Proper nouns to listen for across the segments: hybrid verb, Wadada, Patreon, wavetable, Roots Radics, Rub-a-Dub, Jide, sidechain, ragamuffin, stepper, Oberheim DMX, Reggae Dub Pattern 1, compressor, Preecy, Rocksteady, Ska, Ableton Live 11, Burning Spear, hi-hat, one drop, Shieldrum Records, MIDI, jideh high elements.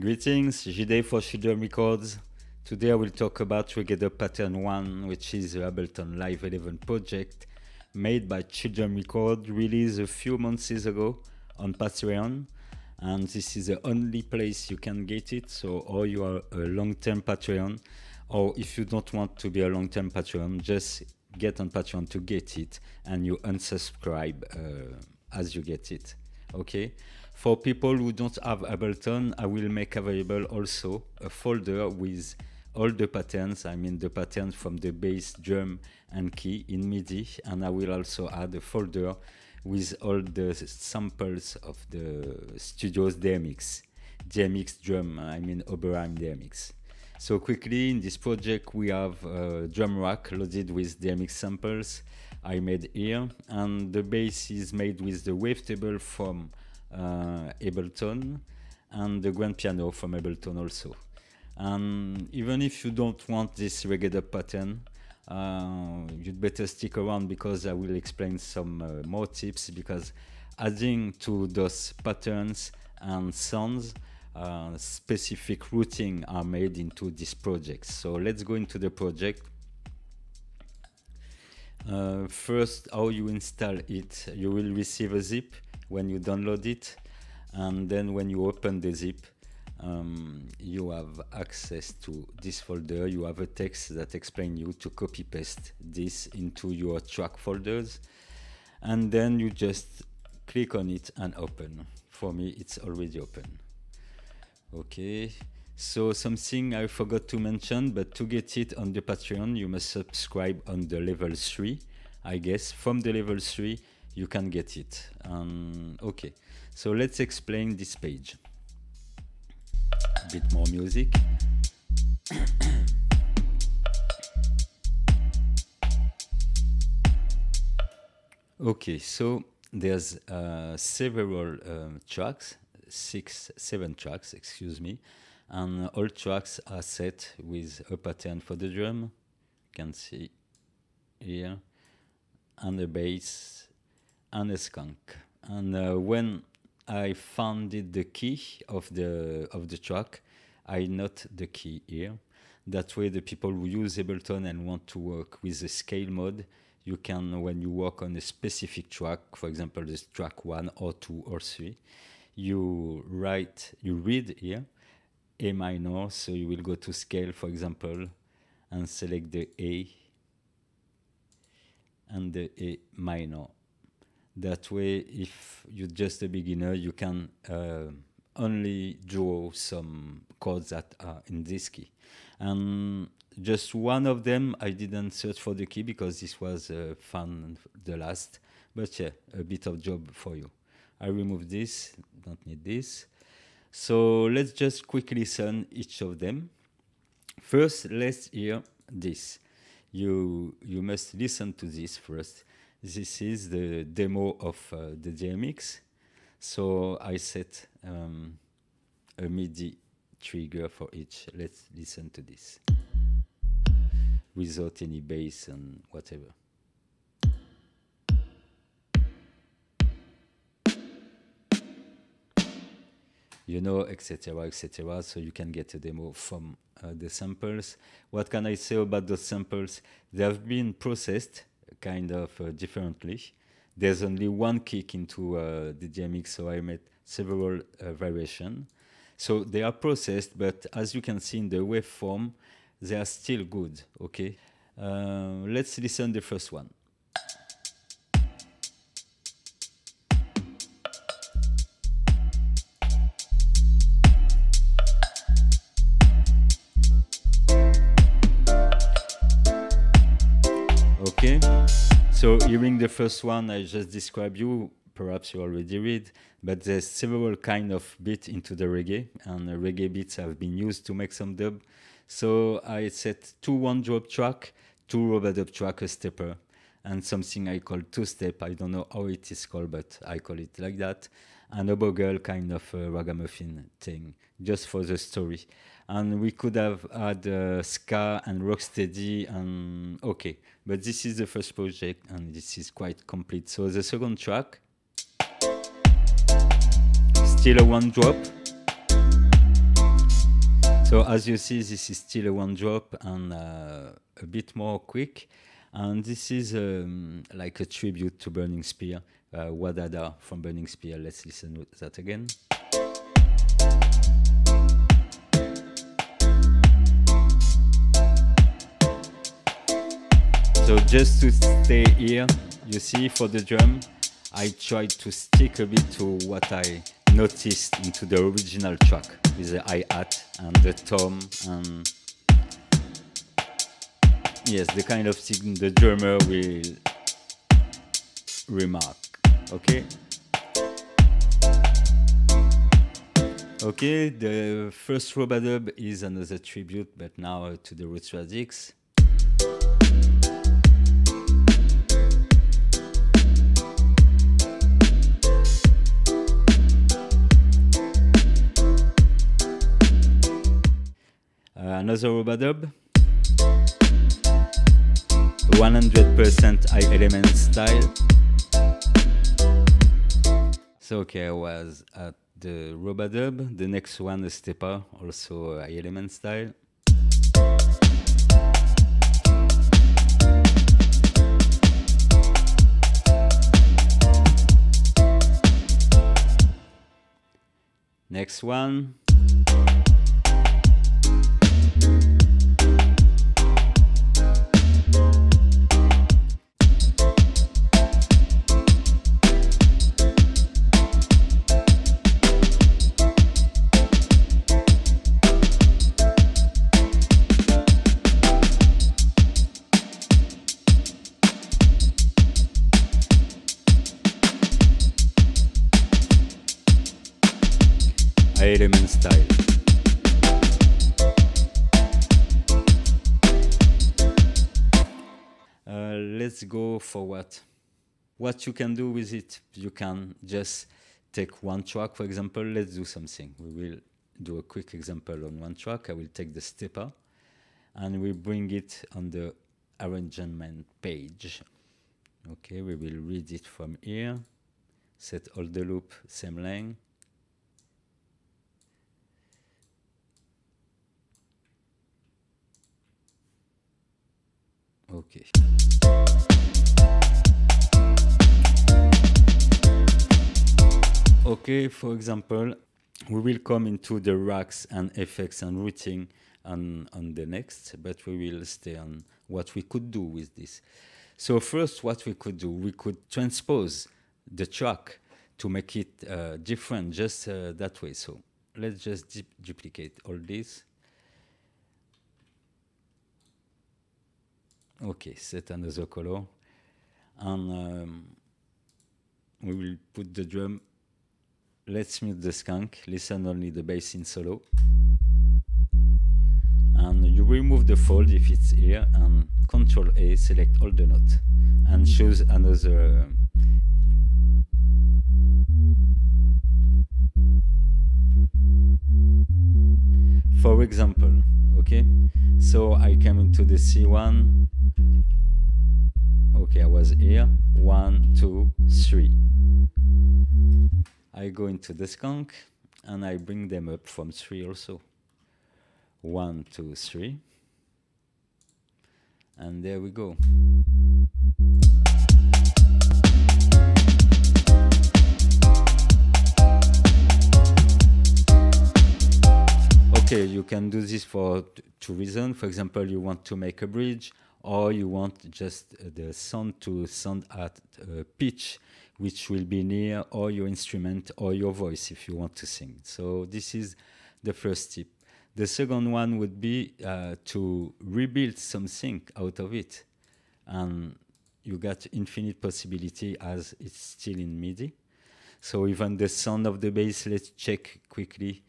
Greetings, Jide for Shieldrum Records. Today I will talk about Reggae Dub Pattern 1, which is the Ableton Live 11 project made by Shieldrum Records, released a few months ago on Patreon, and this is the only place you can get it, so or you are a long-term Patreon, or if you don't want to be a long-term Patreon, just get on Patreon to get it, and you unsubscribe as you get it. Okay, for people who don't have Ableton, I will make available also a folder with all the patterns, I mean the patterns from the bass, drum and key in MIDI, and I will also add a folder with all the samples of the studio's DMX drum, I mean Oberheim DMX. So quickly, in this project we have a drum rack loaded with DMX samples I made here, and the bass is made with the wavetable from Ableton and the grand piano from Ableton also. And even if you don't want this Reggae Dub pattern, you'd better stick around because I will explain some more tips, because adding to those patterns and sounds, specific routing are made into this project. So let's go into the project. First, how you install it. You will receive a zip when you download it, and then when you open the zip, you have access to this folder. You have a text that explains you to copy paste this into your track folders, and then you just click on it and open. For me, it's already open. Okay, so something I forgot to mention, but to get it on the Patreon, you must subscribe on the level 3, I guess. From the level 3, you can get it. Okay, so let's explain this page. Bit more music. Okay, so there's several tracks, 6-7 tracks, excuse me, and all tracks are set with a pattern for the drum, you can see here, and a bass and a skunk. And when I found the key of the track, I note the key here. That way the people who use Ableton and want to work with the scale mode, you can, when you work on a specific track, for example this track 1 or 2 or 3, you read here A minor, so you will go to scale for example and select the A and the A minor. That way, if you're just a beginner, you can only draw some chords that are in this key. And just one of them, I didn't search for the key because this was found the last. But yeah, a bit of job for you. I removed this, don't need this. So let's just quickly listen each of them. First, let's hear this. You must listen to this first. This is the demo of the DMX. So I set a MIDI trigger for each. Let's listen to this without any bass and whatever. You know, etc., etc. So you can get a demo from the samples. What can I say about those samples? They have been processed kind of differently. There's only one kick into the DMX, so I made several variations. So they are processed, but as you can see in the waveform, they are still good, okay? Let's listen the first one. So hearing the first one I just described you, perhaps you already read, but there's several kind of beats into the reggae, and reggae beats have been used to make some dub. So I set 2 one-drop track, 2 Rub-a-Dub track, a stepper, and something I call 2-step. I don't know how it is called, but I call it like that. And a bugle kind of ragamuffin thing, just for the story. And we could have had Ska and Rocksteady and okay, but this is the first project and this is quite complete. So the second track, still a 1-drop, So as you see, this is still a one drop and a bit more quick. And this is like a tribute to Burning Spear, Wadada from Burning Spear. Let's listen to that again. So just to stay here, you see for the drum, I tried to stick a bit to what I noticed into the original track with the hi-hat and the tom and yes, the kind of thing the drummer will remark. Okay. Okay, the first Rub-a-Dub is another tribute, but now to the Roots Radics. Another Rub-a-Dub. 100% high element style. So okay, I was at the Rub-a-Dub. The next one is stepper, also high element style. Next one. Element style. Let's go for what you can do with it. You can just take one track, for example. Let's do something. We will do a quick example on one track. I will take the stepper and we bring it on the arrangement page. Okay, we will read it from here. Set all the loop, same length. Okay. Okay, for example, we will come into the racks and effects and routing on the next, but we will stay on what we could do with this. So first, what we could do, we could transpose the track to make it different just that way. So let's just duplicate all this. Okay, set another color, and we will put the drum. Let's mute the skank, listen only the bass in solo. And you remove the fold if it's here, and Control A, select all the notes, and choose another. For example, okay, so I came into the C1. Okay, I was here. 1, 2, 3. I go into the skank and I bring them up from 3 also. 1, 2, 3. And there we go. Okay, you can do this for two reasons. For example, you want to make a bridge, or you want just the sound to sound at pitch, which will be near or your instrument or your voice if you want to sing. So this is the first tip. The second one would be to rebuild something out of it. And you got infinite possibility as it's still in MIDI. So even the sound of the bass, let's check quickly.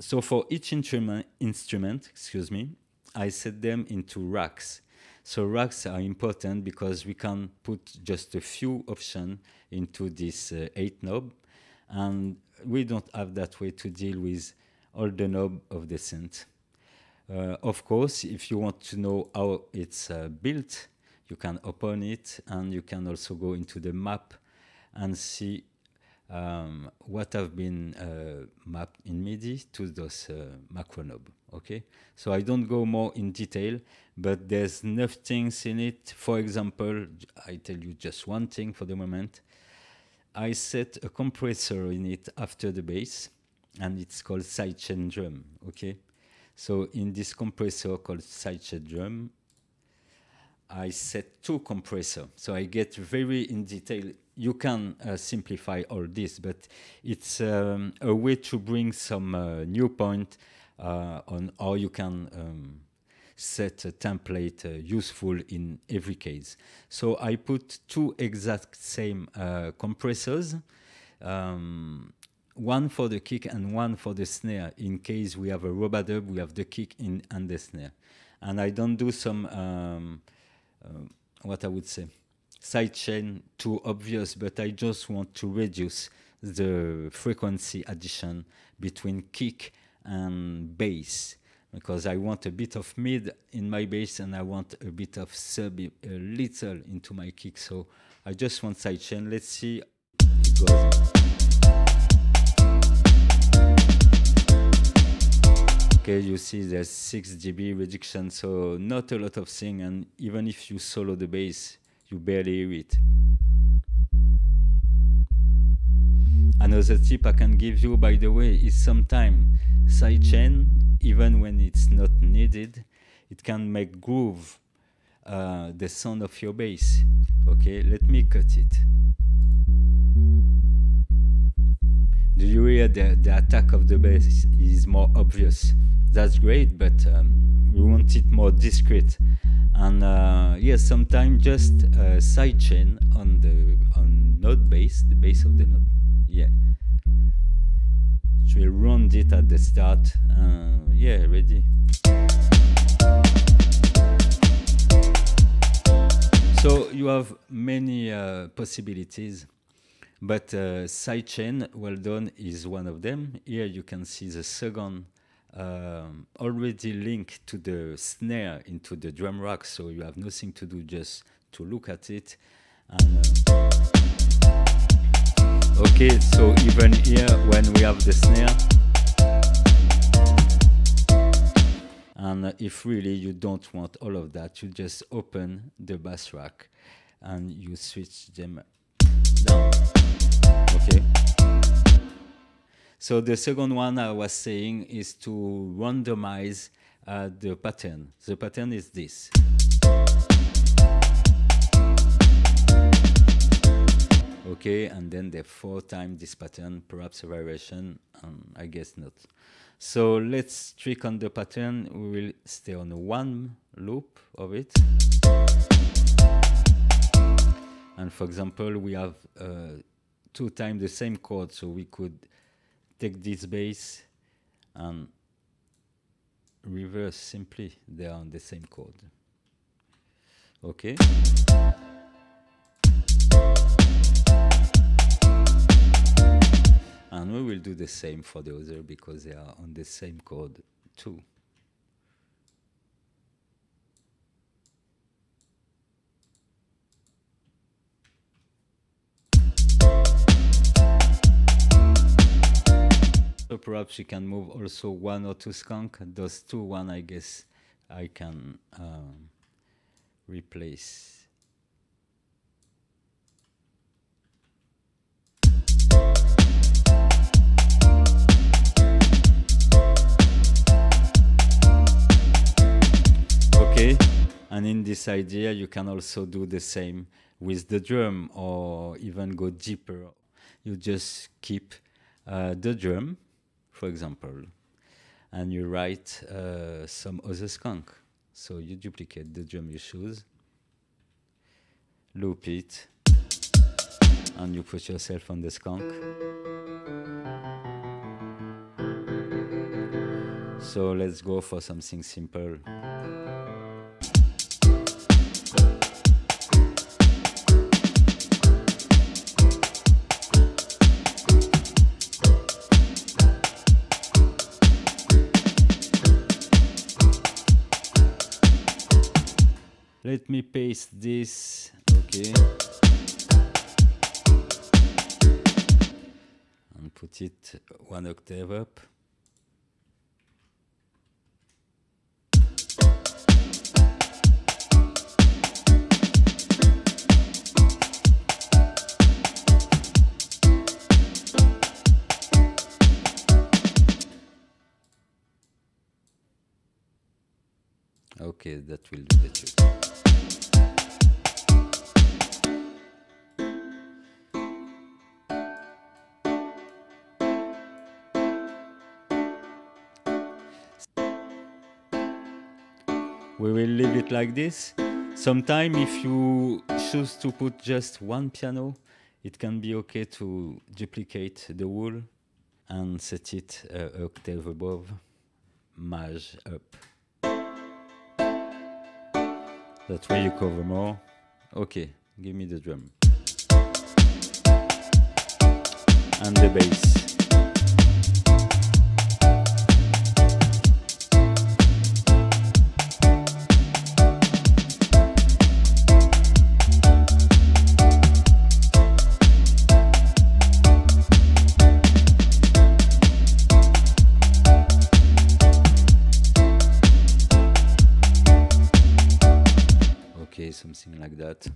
So for each instrument, excuse me, I set them into racks. So racks are important because we can put just a few options into this 8 knob, and we don't have that way to deal with all the knob of the synth. Of course, if you want to know how it's built, you can open it, and you can also go into the map and see what have been mapped in MIDI to those macro knob. Okay, so I don't go more in detail, but there's enough things in it. For example, I tell you just one thing for the moment. I set a compressor in it after the bass, and it's called sidechain drum. Okay, so in this compressor called sidechain drum, I set two compressors, so I get very in detail. You can simplify all this, but it's a way to bring some new point on how you can set a template useful in every case. So I put two exact same compressors, one for the kick and one for the snare. In case we have a Rub-a-Dub, we have the kick and the snare. And I don't do some... what I would say, sidechain too obvious, but I just want to reduce the frequency addition between kick and bass, because I want a bit of mid in my bass and I want a bit of sub a little into my kick, so I just want sidechain. Let's see it goes. Okay, you see there's 6 dB reduction, so not a lot of thing, and even if you solo the bass, you barely hear it. Another tip I can give you, by the way, is sometimes sidechain, even when it's not needed, it can make groove the sound of your bass. Okay, let me cut it. Do you hear the attack of the bass is more obvious? That's great, but we want it more discreet. And yes, sometimes just sidechain on the note bass, the bass of the note. Yeah, so we'll round it at the start. Yeah, ready. So you have many possibilities, but sidechain, well done, is one of them. Here you can see the second. Already linked to the snare into the drum rack, so you have nothing to do, just to look at it. And, okay, so even here when we have the snare, and if really you don't want all of that, you just open the bass rack and you switch them down. Okay. So the second one I was saying is to randomize the pattern. The pattern is this. Okay, and then there are 4 times this pattern, perhaps a variation, I guess not. So let's trick on the pattern. We will stay on one loop of it. And for example, we have 2 times the same chord, so we could take this bass and reverse simply. They are on the same chord. Okay. And we will do the same for the other because they are on the same chord too. So perhaps you can move also 1 or 2 skunk. Those 2, 1, I guess I can replace. Okay, and in this idea you can also do the same with the drum, or even go deeper. You just keep the drum, for example, and you write some other skunk. So you duplicate the drum you choose, loop it, and you put yourself on the skunk. So let's go for something simple. Let me paste this, okay. put it one octave up. Okay, that will do the trick. We will leave it like this. Sometimes if you choose to put just one piano, it can be okay to duplicate the whole and set it an octave above, merge up. That way you cover more. Okay, give me the drum. And the bass. Something like that.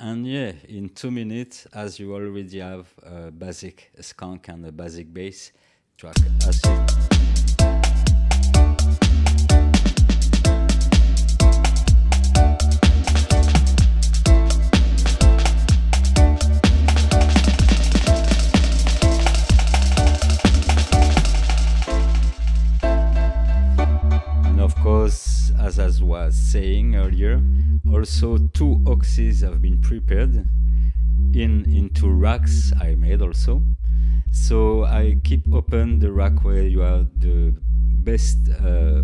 And yeah, in 2 minutes, as you already have a basic skunk and a basic bass track as saying earlier, also 2 oxys have been prepared into racks I made also. So I keep open the rack where you have the best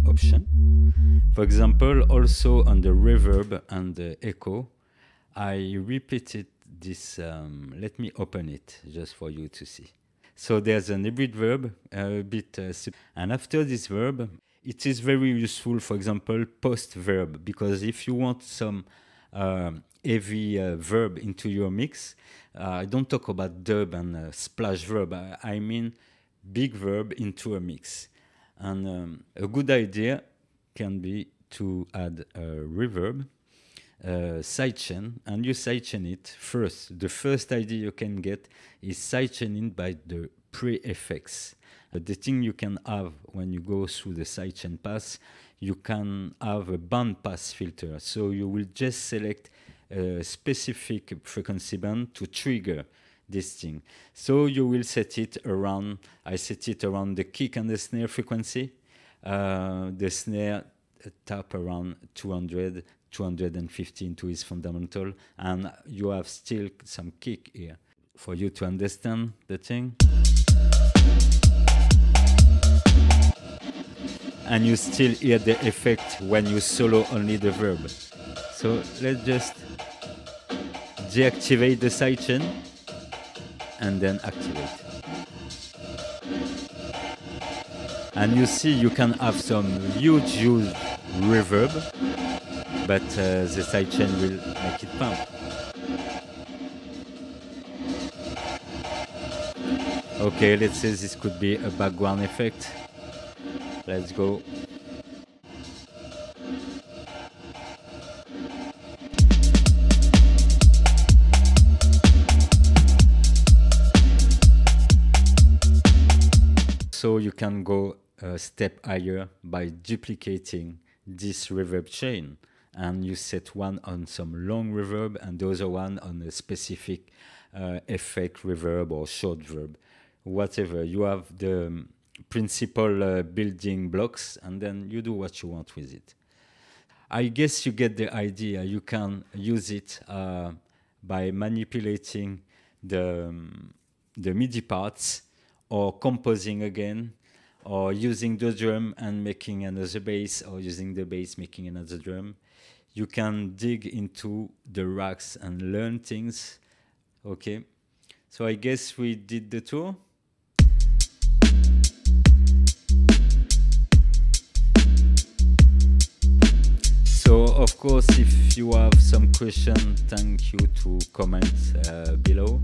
option. For example, also on the reverb and the echo, I repeated this. Let me open it just for you to see. So there's an hybrid verb, a bit, and after this verb, it is very useful, for example, post-verb, because if you want some heavy verb into your mix, I don't talk about dub and splash verb, I mean big verb into a mix. And a good idea can be to add a reverb, sidechain, and you sidechain it first. The first idea you can get is sidechaining by the pre-effects. But the thing you can have when you go through the sidechain pass, you can have a bandpass filter. So you will just select a specific frequency band to trigger this thing. So you will set it around, I set it around the kick and the snare frequency. The snare tap around 200, 215 to its fundamental, and you have still some kick here. For you to understand the thing. And you still hear the effect when you solo only the verb. So let's just deactivate the sidechain and then activate. And you see you can have some huge reverb, but the sidechain will make it pump. Okay, let's say this could be a background effect. Let's go. So you can go a step higher by duplicating this reverb chain, and you set one on some long reverb and the other one on a specific effect reverb or short reverb, whatever. You have the principal building blocks, and then you do what you want with it. I guess you get the idea. You can use it by manipulating the MIDI parts, or composing again, or using the drum and making another bass, or using the bass making another drum. You can dig into the racks and learn things Okay, so I guess we did the tour. So of course, if you have some question, thank you to comment below.